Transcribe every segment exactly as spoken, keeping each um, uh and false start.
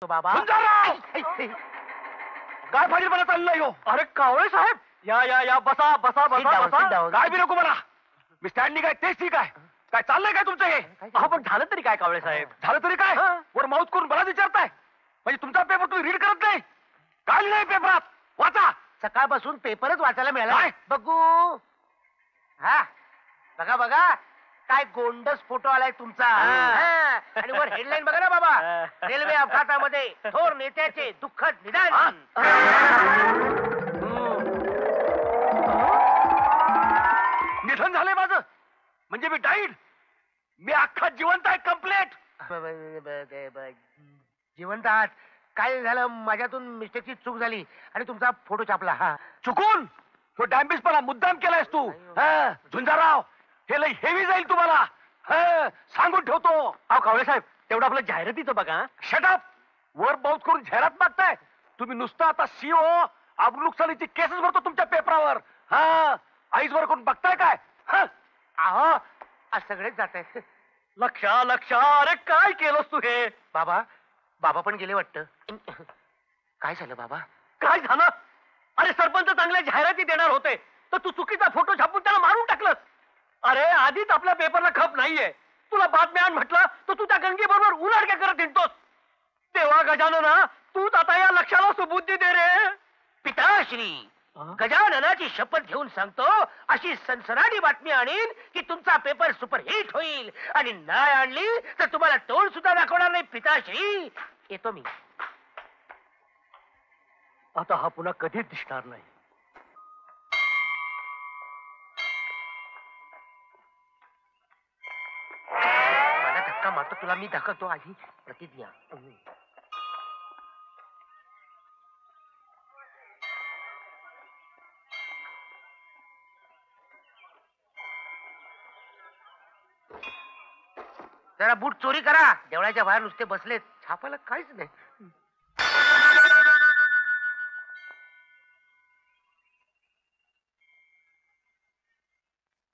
तो बाबा काय फाजील बना चाललंय हो? अरे कावळे साहेब या या या बसा बसा बसा बसा काय बी नको मला मी स्टँडिंग आहे तेच ठीक आहे काय चाललंय काय तुमचं हे? अहो पण झालं तरी काय कावळे साहेब झालं तरी काय वर माउथ करून बराच विचारताय म्हणजे तुमचा पेपर तुम्ही रीड करत नाही काय नाही पेपरात वाचा सकाळपासून पेपरच वाचायला मिळाला बघू हा बघा बघा काय गोंडस फोटो आलाय तुमचा आणि वर हेडलाईन बघा ना बाबा रेल्वे अपघातामध्ये थोर नेत्याचे दुःखद निधन निधन झाले माझं म्हणजे मी डाईड मी अख्खा जिवंत आहे कंप्लीट जिवंत आहात काय झालं माझ्यातून मिस्टेकची चूक झाली आणि तुमचा फोटो छापला हा चुकून तो डॅम्बिसपणा मुद्दाम केलायस तू हा झुंजाराव हे लई हेवी जाईल तुम्हाला सांगून ठेवतो अहो कावळे साहेब तेवढं आपलं जाहिरातीचं बघा शट अप वर बाउट करून जाहिरात मागताय तुम्ही नुसतं आता सीओ अब नुकसानीची केसेस भरतो तुमच्या पेपरावर हा आईज वर करून बघताय काय अहो सगळेच जात आहे लक्षा लक्षा अरे काय केलंस तू हे बाबा बाबा पण गेले वाटतं काय झालं बाबा काय झालं अरे सरपंच चांगल्या जाहिराती देणार होते तर तू चुकीचा फोटो छापून त्याला मारून टाकलंस अरे आधीच आपल्या पेपरला खप नाहीये तुला बातम्या आण म्हटलं तर तू त्या गंगे बरोबर उलाढक्या करत हिंडतोस तेव्हा गजानना तूच आता या लक्षाला सुबुद्धी दे रे पिताश्री गजाननाची शपथ घेऊन सांगतो अशी सनसनाटी बातमी आणीन की तुमचा पेपर सुपरहिट होईल आणि नाही आणली तर तुम्हाला तोंड सुद्धा दाखवणार नाही पिताश्री येतो मी आता हा पुन्हा कधीच दिसणार नाही मात्र तुला मी दाखवतो आधी प्रतिज्ञा जरा बूट चोरी करा देवळाच्या बाहेर नुसते बसलेत छापायला काहीच नाही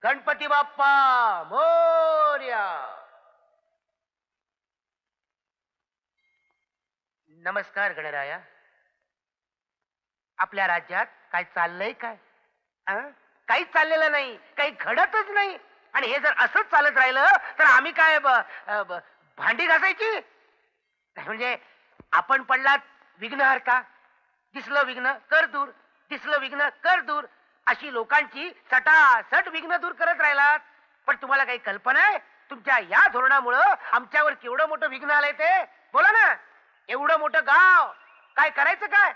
गणपती बाप्पा मोरया नमस्कार गणराया आपल्या राज्यात काय चाललंय काय काही चाललेलं नाही काही घडतच नाही आणि हे जर असंच चालत राहिलं तर आम्ही काय भांडी घासायची म्हणजे आपण पडलात विघ्नहर का दिसलं विघ्न कर दूर दिसलं विघ्न कर दूर अशी लोकांची सटासट विघ्न दूर करत राहिलात पण तुम्हाला काही कल्पना आहे तुमच्या या धोरणामुळं आमच्यावर केवढं मोठं विघ्न आलंय ते बोला ना एवढं मोठं गाव काय करायचं काय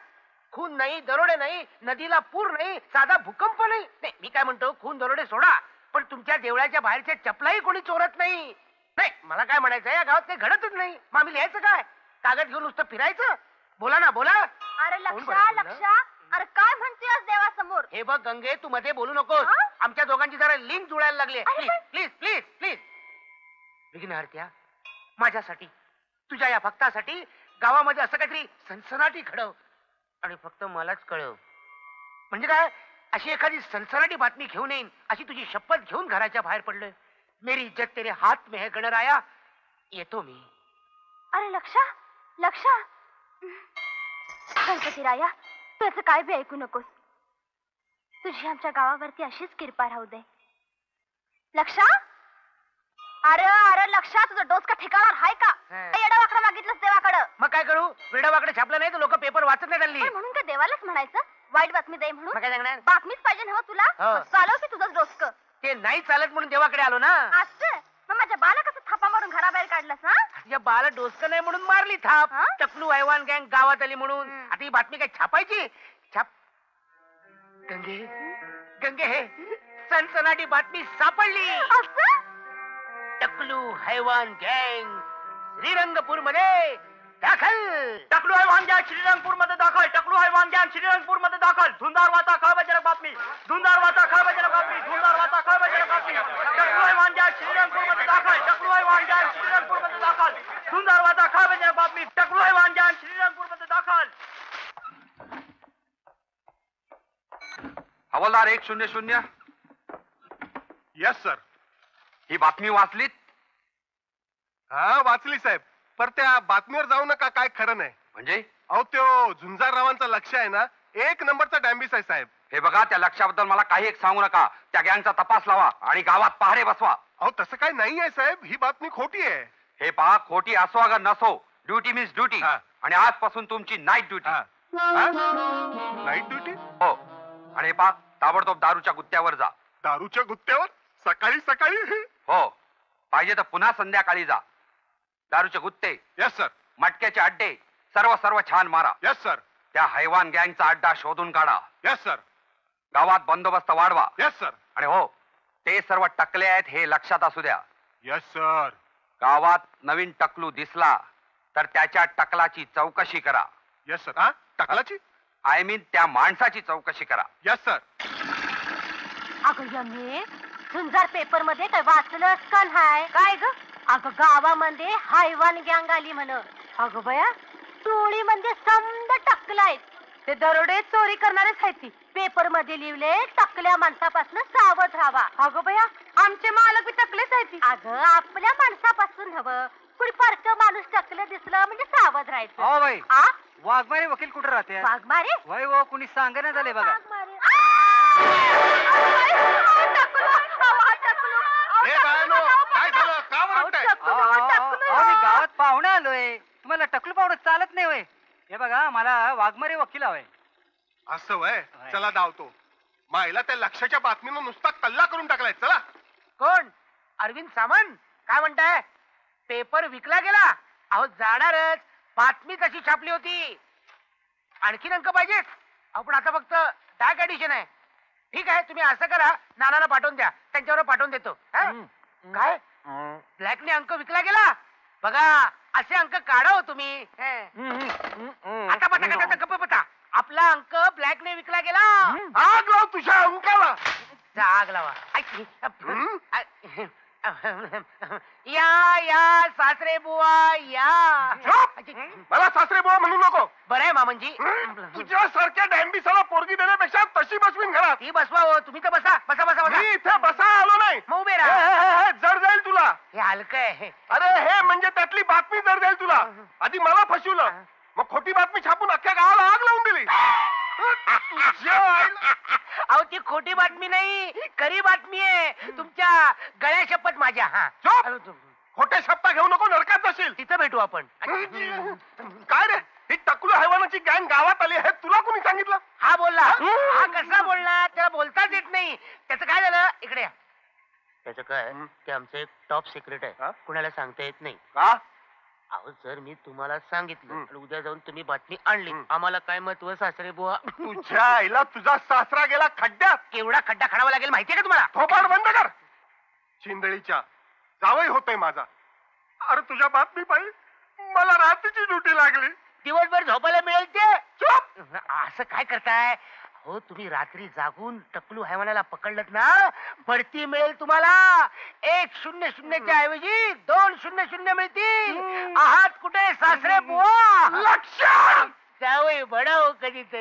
खून नाही दरोडे नाही नदीला पूर नाही साधा भूकंप नाही नाही मी काय म्हणतो खून दरोडे सोडा पण तुमच्या देवळाच्या बाहेरच्या चपलाही कोणी चोरत नाही नाही मला काय म्हणायचं या गावात काही घडतच नाही मग आम्ही लिहायचं काय कागद घेऊन नुसतं फिरायचं बोला ना बोला अरे लक्षा लक्षा अरे काय म्हणतेस देवासमोर हे बघ गंगे तू मध्ये बोलू नकोस आमच्या दोघांची जरा लिंक जुळायला लागली प्लीज प्लीज प्लीज प्लीज विघ्नहर्त्या माझ्यासाठी तुझ्या या भक्तासाठी गावामध्ये असं काहीतरी सनसनाटी घडव आणि फक्त मलाच कळव म्हणजे काय अशी एखादी सनसनाटी बातमी घेऊन येईन अशी तुझी शपथ घेऊन घराच्या बाहेर पडलोय मेरी इज्जत तेरे हात में है गणराया येतो मी अरे लक्षा लक्षा गणपती राया तू असं काय बी ऐकू नकोस तुझी आमच्या गावावरती अशीच कृपा राहू दे लक्षा अरे अरे लक्षा तुझा डोसका ठिकाणार हाय का येडावाकडे मागितलंस देवाकडे मग काय करू वेडावाकडे छापलं नाही तर लोक पेपर वाचत नाही आणली म्हणून काय देवालाच म्हणायचं वाईट बातमी दे म्हणून काय सांगणार बातमीच पाहिजे ना तुला चालव की तुझं डोसकं ते नाही चालत म्हणून देवाकडे आलो ना असं मग माझ्या बाला कसं थापा मारून घराबाहेर काढलास ना तुझ्या बाला डोसकं नाही म्हणून मारली थाप टकलू ऐवान गँग गावात आली म्हणून आता ही बातमी काय छापायची छाप गंगे गंगे हे सनसनाटी बातमी सापडली असं टकलू हैवान गैंग श्रीरंगपूर मध्ये दाखल टकलू हैवान गैंग श्रीरंगपूर मध्ये दाखल टकलू हैवान गैंग श्रीरंगपूर मध्ये दाखल झुंजार वाचा खळबळजनक बातमी झुंजार वाचा खळबळजनक बातमी झुंजार वाचा खळबळजनक बातमी टकलू हैवान गैंग श्रीरंगपूर मध्ये दाखल टकलू हैवान गैंग श्रीरंगपूर मध्ये दाखल झुंजार वाचा खळबळजनक बातमी टकलू हैवान गैंग श्रीरंगपूर मध्ये दाखल हवालदार एक शून्य शून्य यस सर ही बातमी वाचलीत? हाँ वाचली साहेब पर त्या बातमीवर जाऊ नका, काय खरं नाही म्हणजे? अहो तो झुंजाररावांचा लक्ष आहे ना, एक नंबरचा डॅम्बिस आहे साहेब. हे बघा, त्या लक्षाबद्दल मला काही एक सांगू नका. त्या गँगचा तपास लावा आणि गावात पहारे बसवा. अहो तसं काही नाही आहे साहेब, ही बातमी खोटी आहे. हे पहा, खोटी असो अगर नसो, ड्युटी मीन्स ड्युटी. आणि आजपासून तुमची नाईट ड्युटी. Night duty? हो. आणि हे पहा, ताबडतोब दारूच्या गुत्त्यावर जा. दारूच्या गुत्त्यावर? सकाळी सकाळी? हो, पाहिजे तर पुन्हा संध्याकाळी जा. दारूचे गुत्ते, यस सर, मटक्याचे अड्डे, सर्व सर्व छान मारा. Yes sir. त्या हैवान गँगचा अड्डा शोधून काढा. Yes sir. गावात बंदोबस्त वाढवा. Yes sir. आणि हो, ते सर्व टकले आहेत हे लक्षात असू द्या. Yes sir. गावात नवीन टकलू दिसला तर त्याच्या टकलाची चौकशी करा. Yes sir. हा, टकलाची आय मीन त्या माणसाची चौकशी करा. Yes sir. अगं झुंजार पेपर मध्ये काय वाचलं कण हाय काय ग? अगं गावामध्ये हैवान गँग आली म्हण. अगं बया, टोळी म्हणजे समद टकलाय. ते दरोडे चोरी करणारेच आहेत. पेपर मध्ये लिहिले, टकल्या माणसापासून सावध राहावा. अगं बया, आमचे मालक बी टकलेच आहेत. अगं आपल्या माणसापासून हवं. कुणी फरक माणूस टकलं दिसला म्हणजे सावध राहायचं. हो बाई, वाघमारे वकील कुठे राहते? वाघमारे वय हो, कुणी सांग ना झाले बघा. गावात पाहुणा आलोय, तुम्हाला टकलू पाहुणं चालत नाही होय. हे बघा, मला वाघमारे वकील हवंय. असं होय, चला धावतो. मायला त्या लक्षाच्या बातमीनं नुसता कल्ला करून टाकलाय. चला. कोण? अरविंद सामंत. काय म्हणताय? पेपर विकला गेला? अहो जाणारच, बातमी कशी छापली होती. आणखीन अंक पाहिजेत? आपण आता फक्त डाक ॲडिशन आहे. ठीक आहे, तुम्ही असं करा, नानाला पाठवून द्या, त्यांच्यावर पाठवून देतो. काय ब्लॅकने अंक विकला गेला? बघा, असे अंक काढा हो तुम्ही. आता पता गप्प पता, आपला अंक ब्लॅकने विकला गेला. आग लाव तुझ्या अंकाला. आग लावा. या या सासरे बुवा या. मला सासरे बुवा म्हणू नको. बरं आहे मामनजी, तुझ्या सारख्या डॅम्बिसाला पोरगी देण्यापेक्षा तशी बसवीन घरात. ही बसवा हो, तुम्ही तर बसा बसा बसा बसा. मी इथे बसा आलो नाही. मग उभे राहा. जड जाईल तुला. हे हलकंय. अरे हे म्हणजे त्यातली बातमी जड जाईल तुला. आधी मला फसवलं, मग खोटी बातमी छापून अख्ख्या गावाला आग लावून दिली. अहो ती खोटी बातमी नाही, खरी बातमी आहे. तुमच्या गळ्या शपथ माझ्या. हा, खोट्या शपथ घेऊ नको, नरकात जाशील. तिथं भेटू आपण. काय रे, ही टकलू हैवानाची गँग गावात आली आहे, तुला कोणी सांगितलं? हा बोलला. हा कसा बोलला? त्याला बोलताच येत नाही. त्याचं काय झालं? इकडे या. त्याचं काय, ते आमचं एक टॉप सिक्रेट आहे, कुणाला सांगता येत नाही. का? अहो जर मी तुम्हाला सांगितलं, उद्या जाऊन तुम्ही बातमी आणली, आम्हाला काय महत्व सासरे बुवा? तुझ्या आईला तुझा सासरा गेला खड्ड्यात. केवढा खड्डा खणावा लागेल माहितीये का तुम्हाला? थोपाड बंद कर. चिंदळीच्या जावई होतोय माझा. अरे तुझ्या बातमी पाहिजे मला रात्रीची ड्युटी लागली. दिवसभर झोपायला मिळेल ते. चुप. असं काय करताय हो तुम्ही? रात्री जागून टकलू हैवानाला पकडलत ना, बढती मिळेल तुम्हाला. एक शून्य शून्यच्या ऐवजी दोन शून्य शून्य मिळतील. आहात कुठे सासरे बुवा? लक्ष जाऊ बडव कधीतरी.